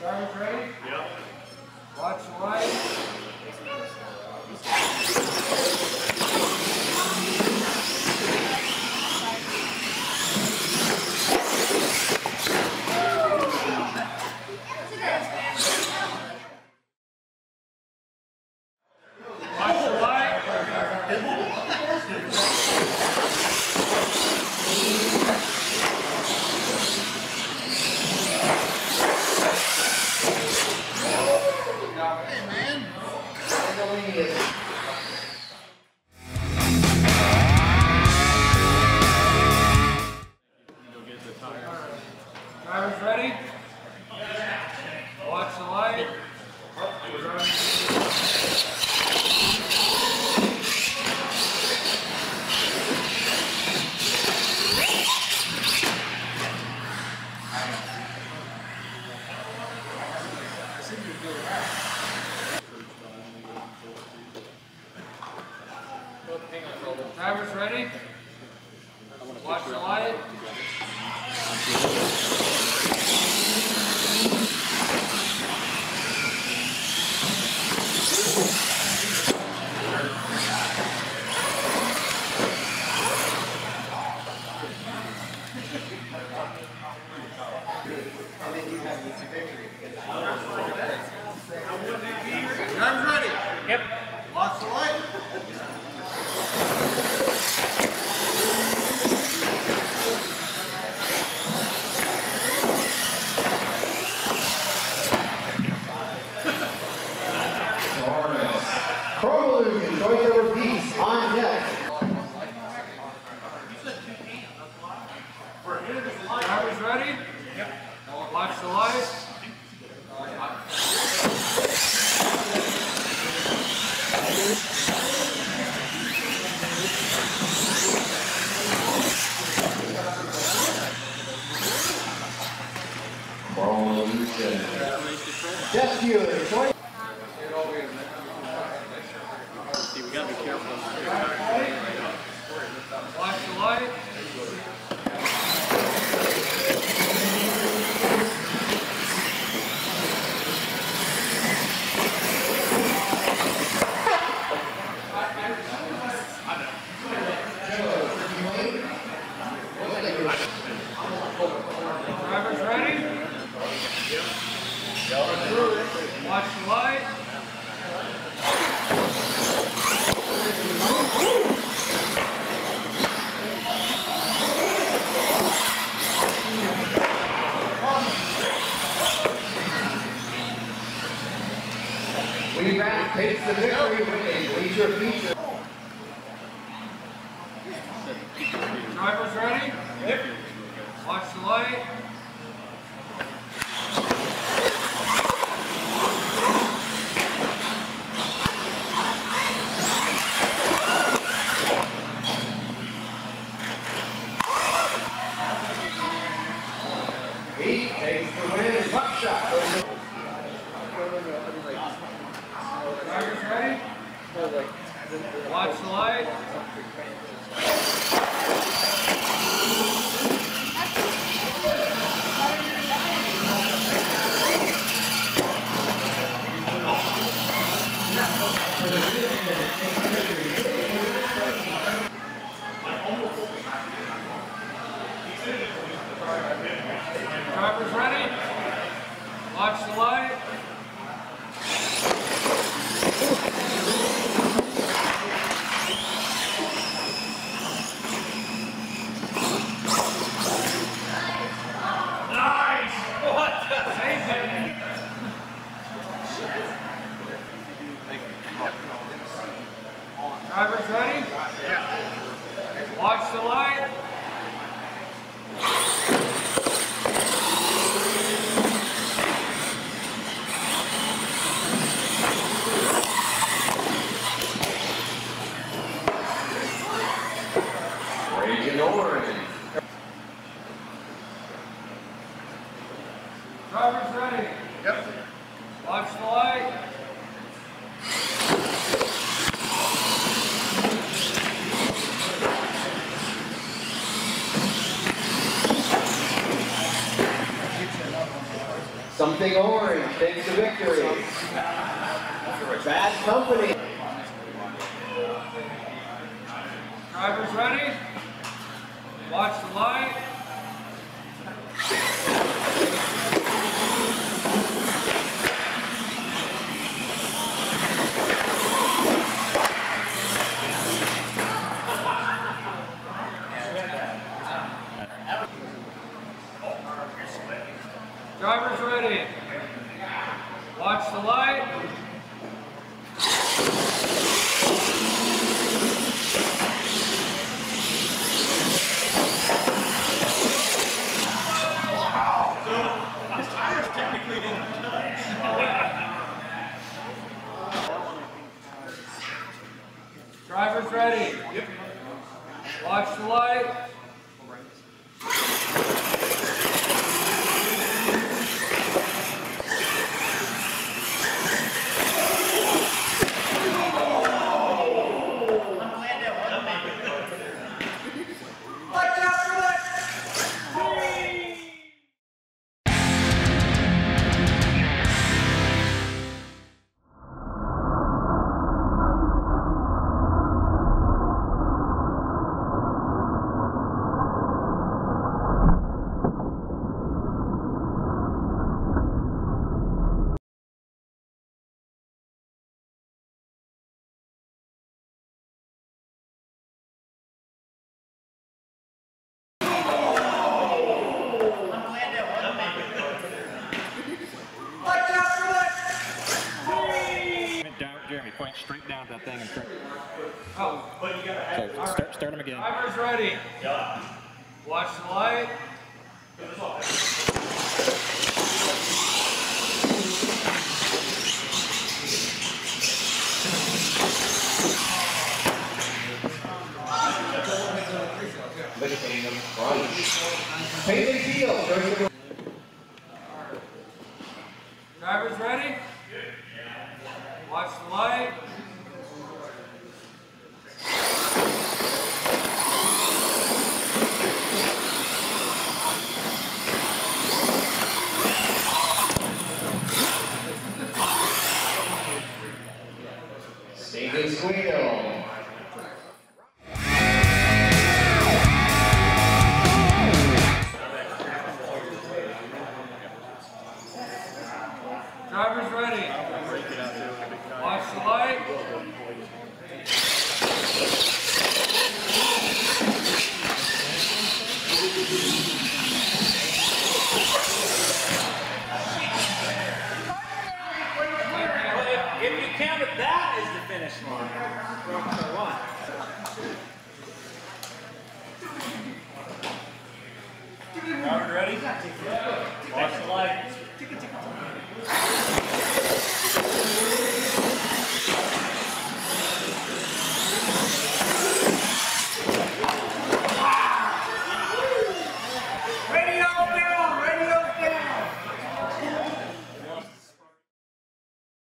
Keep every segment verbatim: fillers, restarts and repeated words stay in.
Sergeant's ready? Yep. Watch the light. Watch the light. Hey, man. I don't know. Drivers ready? Watch the light. Drivers ready? Yep. Watch the light. Drivers ready? Yep. Watch the light. Yes, you enjoy. See, we gotta be careful. Watch the light. Watch the light. We back takes the victory with a leisure feature. Drivers ready? Yep. Watch the light. He takes the win. Puck shot. Drivers ready? Watch the light. Drivers ready? Watch the light. Nice! What the amazing! Drivers ready? Yeah. Watch the light. Drivers ready? Yep. Watch the light. Something orange, thanks to victory. Bad company. Drivers ready? Watch the light. Drivers ready. Watch the light. Drivers ready. Yep. Watch the light. Straight down that thing and turn. Oh, but you gotta have so start, start them again. Driver's ready. Yeah. Watch the light. Pay the Driver's ready. Watch the light. Davis wheel. Driver's ready. Watch the light. If you count it, that is the finish line. Robert, ready? Watch the light.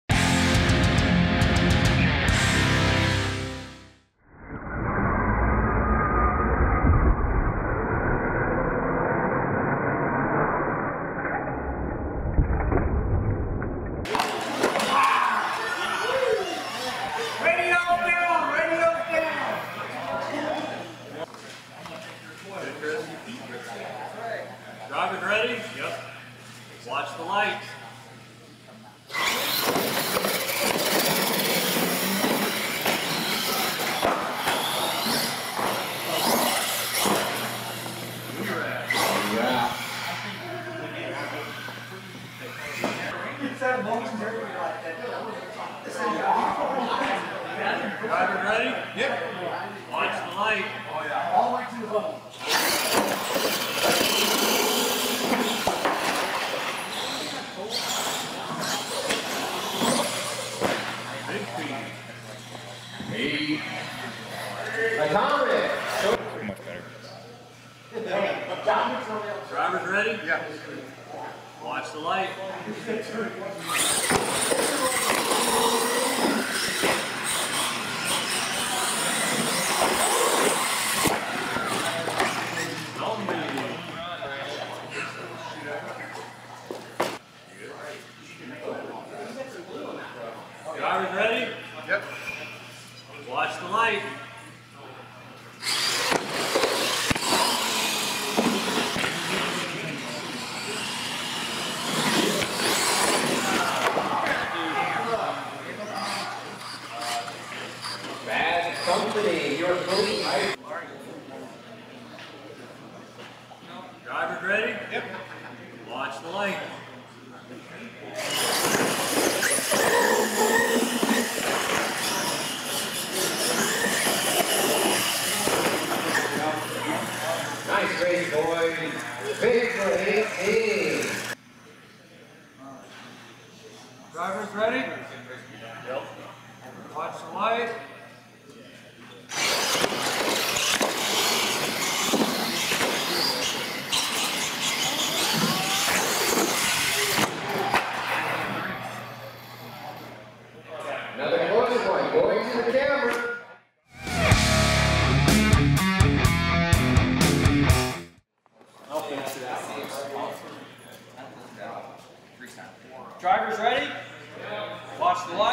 Driver ready? Yep. Watch the light. Driver ready? Yep. Watch the light. Oh yeah. All the way to the level. Drivers ready? Yeah. Watch the light. ready? Yep. Watch the light. Nice race, boy. Big for eight. Drivers ready? Yep. Watch the light. Drivers ready? Watch the light.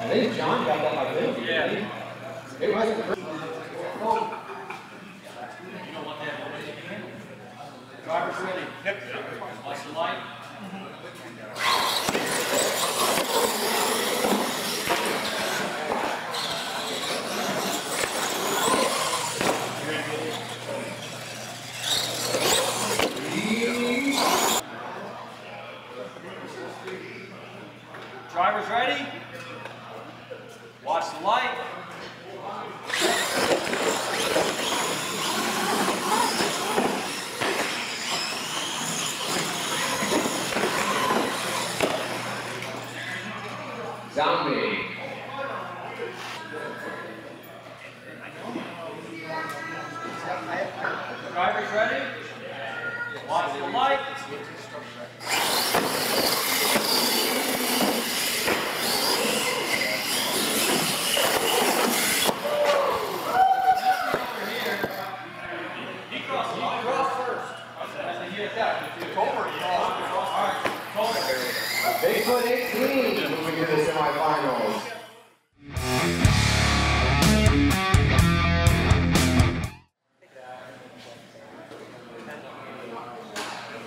I think John got that by him. Yeah. It wasn't pretty. Drivers ready? Yep. Watch the light. Drivers ready? Watch the light. Zombie. Drivers ready? Watch the light. Bigfoot eighteen moving to the semifinals.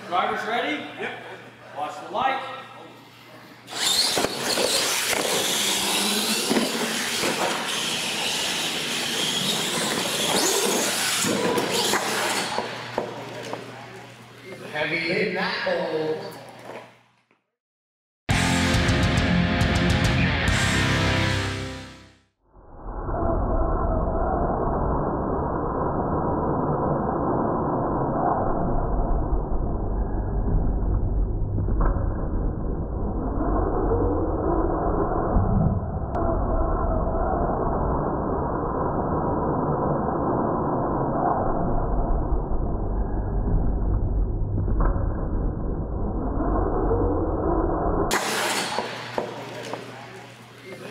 Drivers ready? Yep. Watch the light. Heavy in that hole.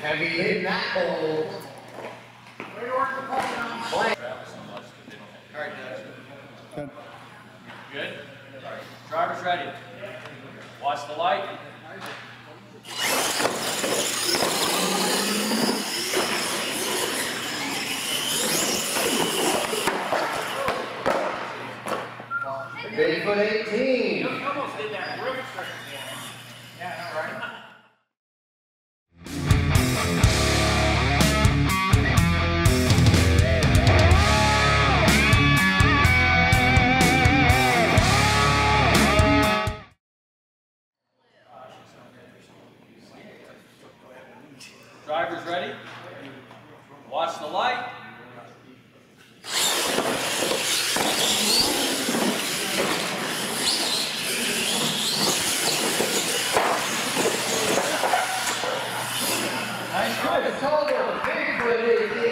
Heavy in that hole. Good. Good? Driver's ready. Watch the light. Bigfoot eighteen. You almost did that. Yeah, all right. Drivers ready? Watch the light. Nice drive.